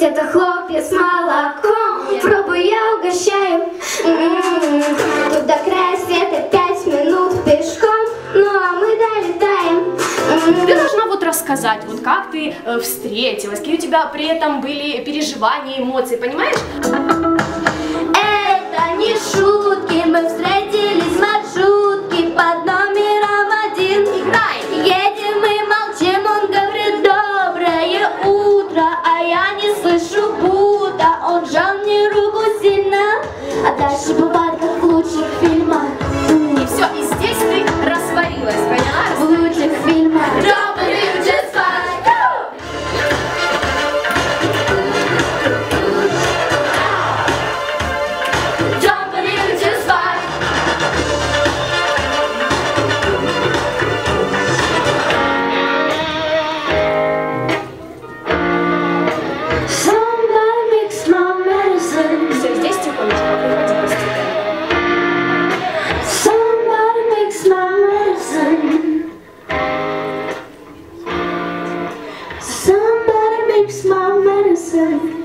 Это хлопья с молоком, пробую я угощаю. Тут до края света 5 минут пешком, ну а мы долетаем. Ты должна вот рассказать, вот как ты встретилась, какие у тебя при этом были переживания, эмоции, понимаешь? Это не шутки, мы встретились в маршрутке под номером 1. Играй! Едем и молчим, он говорит доброе утро, а я не слышу будто. Он жал мне руку сильно, а дальше бывает как в лучших фильмах. И все, и здесь ты растворилась, поняла? В лучших фильмах. Somebody makes my medicine.